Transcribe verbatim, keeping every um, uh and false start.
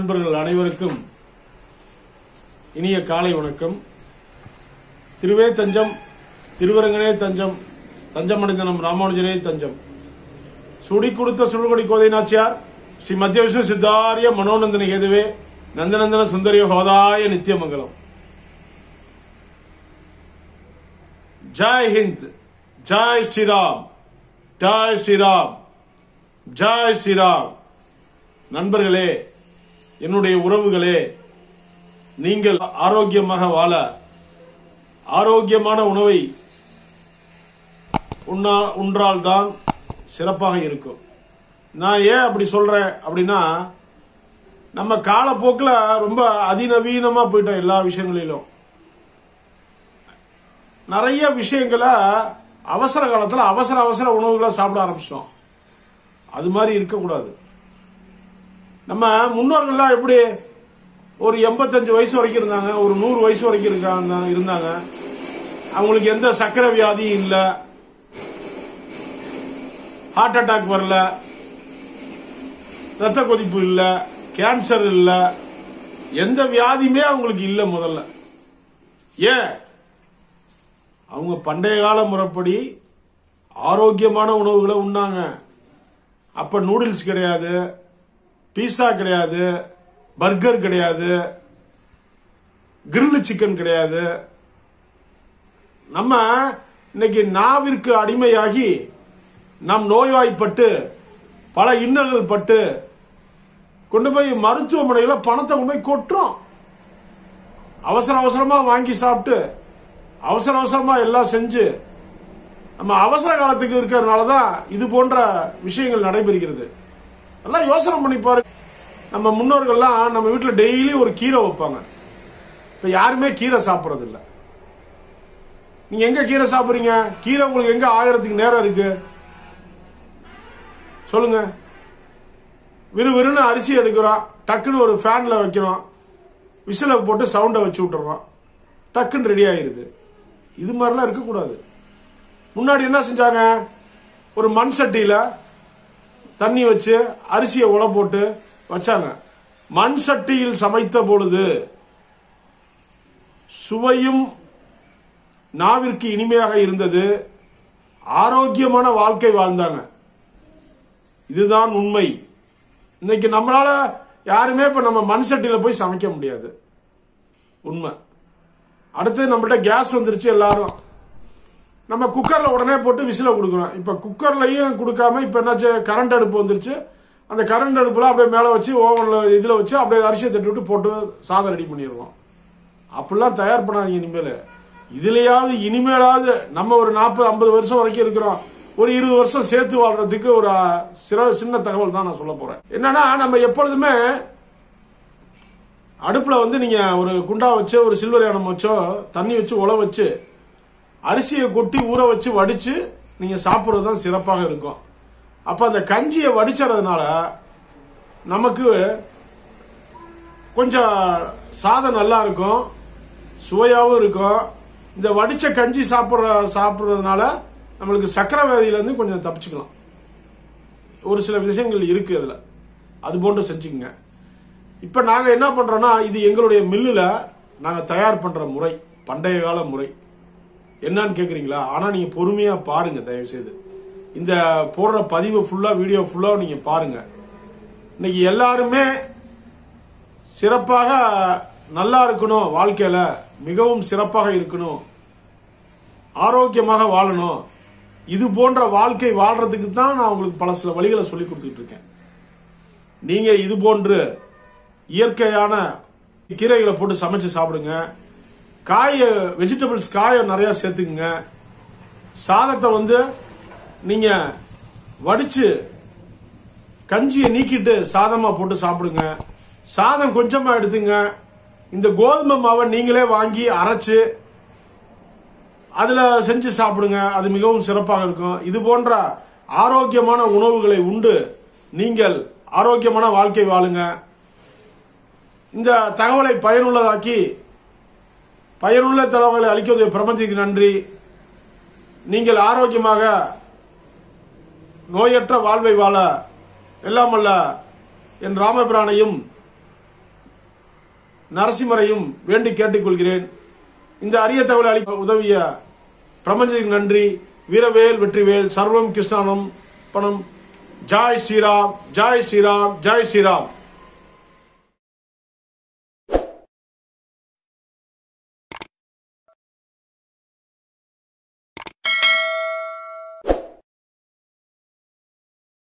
நண்பர்கள் அனைவருக்கும் இனிய காலை வணக்கம். திருவே தஞ்சம், திருவரங்கனே தஞ்சம், தஞ்சமடைந்தனம் ராமானுஜனே தஞ்சம். சூடி கொடுத்த சுழல்கொடி கோதை நாச்சியார் ஸ்ரீ மத்திய விஷ்ணு சித்தாரிய மனோநந்தன கேதுவே நந்தநந்தன சுந்தரிய ஹோதாய நித்தியமங்கலம். ஜாய் ஹிந்த், ஜாய் ஸ்ரீராம், ஜாய் ஸ்ரீராம், ஜாய் ஸ்ரீராம். நண்பர்களே, என்னுடைய உறவுகளே, நீங்கள் ஆரோக்கியமாக வாழ ஆரோக்கியமான உணவை உண்ணா உன்றால் தான் சிறப்பாக இருக்கும். நான் ஏன் அப்படி சொல்கிறேன் அப்படின்னா, நம்ம காலப்போக்கில் ரொம்ப அதிநவீனமாக போயிட்டோம். எல்லா விஷயங்களிலும் நிறைய விஷயங்களை அவசர காலத்தில் அவசர அவசர உணவுகளை சாப்பிட ஆரம்பிச்சிட்டோம். அது மாதிரி இருக்கக்கூடாது. நம்ம முன்னோர்கள்லாம் எப்படி ஒரு எண்பத்தஞ்சு வயசு வரைக்கும் இருந்தாங்க, ஒரு நூறு வயசு வரைக்கும் இருக்காங்க இருந்தாங்க. அவங்களுக்கு எந்த சக்கரை வியாதியும் இல்லை, ஹார்ட் அட்டாக் வரல, ரத்த கொதிப்பு இல்லை, கேன்சர் இல்லை, எந்த வியாதியுமே அவங்களுக்கு இல்லை. முதல்ல ஏன் அவங்க பண்டைய கால முறைப்படி ஆரோக்கியமான உணவுகளை உண்ணாங்க. அப்போ நூடுல்ஸ் கிடையாது, பீஸா கிடையாது, பர்கர் கிடையாது, கிரில் சிக்கன் கிடையாது. நம்ம இன்னைக்கு நாவிற்கு அடிமையாகி நம் நோய்வாய்ப்பட்டு பல இன்னல்கள் பட்டு கொண்டு போய் மருத்துவமனையில் பணத்தை கொண்டு போய் கொட்டுறோம். அவசர அவசரமாக வாங்கி சாப்பிட்டு அவசர அவசரமாக எல்லாம் செஞ்சு நம்ம அவசர காலத்துக்கு இருக்கிறதுனால தான் இது போன்ற விஷயங்கள் நடைபெறுகிறது. நல்லா யோசனை பண்ணி பாருங்க. நம்ம முன்னோர்கள்லாம் நம்ம வீட்டில் டெய்லி ஒரு கீரை வைப்பாங்க. இப்போ யாருமே கீரை சாப்பிட்றதில்ல. நீங்கள் எங்கே கீரை சாப்பிட்றீங்க? கீரை உங்களுக்கு எங்கே ஆகிறதுக்கு நேரம் இருக்கு? சொல்லுங்க. விறுவிறுன்னு அரிசி எடுக்கிறோம், டக்குன்னு ஒரு ஃபேனில் வைக்கிறோம், விசிலை போட்டு சவுண்டை வச்சு விட்டுறோம், டக்குன்னு ரெடி ஆகிடுது. இது மாதிரிலாம் இருக்கக்கூடாது. முன்னாடி என்ன செஞ்சாங்க, ஒரு மண் சட்டியில் தண்ணி வச்சு அரிசியை உல போட்டு வச்சாங்க. மண் சட்டியில் சமைத்த பொழுது சுவையும் நாவிற்கு இனிமையாக இருந்தது, ஆரோக்கியமான வாழ்க்கை வாழ்ந்தாங்க. இதுதான் உண்மை. இன்னைக்கு நம்மளால யாருமே இப்போ நம்ம மண் சட்டியில் போய் சமைக்க முடியாது, உண்மை. அடுத்து நம்மள்ட்ட கேஸ் வந்துருச்சு. எல்லாரும் நம்ம குக்கரில் உடனே போட்டு விசில கொடுக்குறோம். இப்போ குக்கர்லையும் கொடுக்காம இப்போ என்னாச்சு, கரண்ட் அடுப்பு வந்துருச்சு. அந்த கரண்ட் அடுப்பில் அப்படியே மேலே வச்சு ஓவனில் இதில் வச்சு அப்படியே அரிசியை தட்டி விட்டு போட்டு சாதம் ரெடி பண்ணிடுவோம். அப்படிலாம் தயார் பண்ணாதீங்க. இனிமேல் இதுலையாவது இனிமேலாவது நம்ம ஒரு நாற்பது ஐம்பது வருஷம் வரைக்கும் இருக்கிறோம். ஒரு இருபது வருஷம் சேர்த்து வாழ்றதுக்கு ஒரு சிறு சின்ன தகவல் தான் நான் சொல்ல போகிறேன். என்னன்னா, நம்ம எப்பொழுதுமே அடுப்பில் வந்து நீங்கள் ஒரு குண்டா வச்சோ ஒரு சில்வர் யானம் வச்சோ தண்ணி வச்சு உல வச்சு அரிசியை கொட்டி ஊற வச்சு வடித்து நீங்கள் சாப்பிட்றது தான் சிறப்பாக இருக்கும். அப்போ அந்த கஞ்சியை வடிச்சறதுனால நமக்கு கொஞ்சம் சாதம் நல்லா இருக்கும், சுவையாகவும் இருக்கும். இந்த வடித்த கஞ்சி சாப்பிட்ற சாப்பிட்றதுனால நம்மளுக்கு சக்கரை வியாதியிலேருந்து கொஞ்சம் தப்பிச்சுக்கலாம். ஒரு சில விஷயங்கள் இருக்குது அதில், அது போன்று செஞ்சுக்கங்க. இப்போ நாங்கள் என்ன பண்ணுறோன்னா, இது எங்களுடைய மில்லில் நாங்கள் தயார் பண்ணுற முறை, பண்டைய கால முறை. என்னன்னு கேட்குறீங்களா? ஆனால் நீங்கள் பொறுமையாக பாருங்கள். தயவுசெய்து இந்த போடுற பதிவு ஃபுல்லாக, வீடியோ ஃபுல்லாக நீங்கள் பாருங்கள். இன்னைக்கு எல்லாருமே சிறப்பாக நல்லா இருக்கணும், வாழ்க்கையில் மிகவும் சிறப்பாக இருக்கணும், ஆரோக்கியமாக வாழணும். இது போன்ற வாழ்க்கை வாழ்கிறதுக்கு தான் நான் உங்களுக்கு பல சில வழிகளை சொல்லி கொடுத்துக்கிட்டு இருக்கேன். நீங்கள் இது போன்று இயற்கையான கீரைகளை போட்டு சமைச்சு சாப்பிடுங்க. காய, வெஜிடபிள்ஸ் காயை நிறையா சேர்த்துக்குங்க. சாதத்தை வந்து நீங்கள் வடித்து கஞ்சியை நீக்கிட்டு சாதமாக போட்டு சாப்பிடுங்க. சாதம் கொஞ்சமாக எடுத்துங்க. இந்த கோதுமை மாவை நீங்களே வாங்கி அரைச்சி அதில் செஞ்சு சாப்பிடுங்க. அது மிகவும் சிறப்பாக இருக்கும். இது போன்ற ஆரோக்கியமான உணவுகளை உண்டு நீங்கள் ஆரோக்கியமான வாழ்க்கை வாழுங்க. இந்த தகவலை பயனுள்ளதாக்கி பயனுள்ள தகவலை அளிக்கக்கூடிய பிரபஞ்சத்துக்கு நன்றி. நீங்கள் ஆரோக்கியமாக நோயற்ற வாழ்வை வாழ எல்லாம் வல்ல என் ராமபிரானையும் நரசிம்மரையும் வேண்டி கேட்டுக்கொள்கிறேன். இந்த அரிய தகவலை அளிக்க உதவிய பிரபஞ்சத்துக்கு நன்றி. வீரவேல் வெற்றிவேல். சர்வம் கிருஷ்ணானம் பணம். ஜாய் ஸ்ரீராம், ஜாய் ஸ்ரீராம், ஜாய் ஸ்ரீராம்.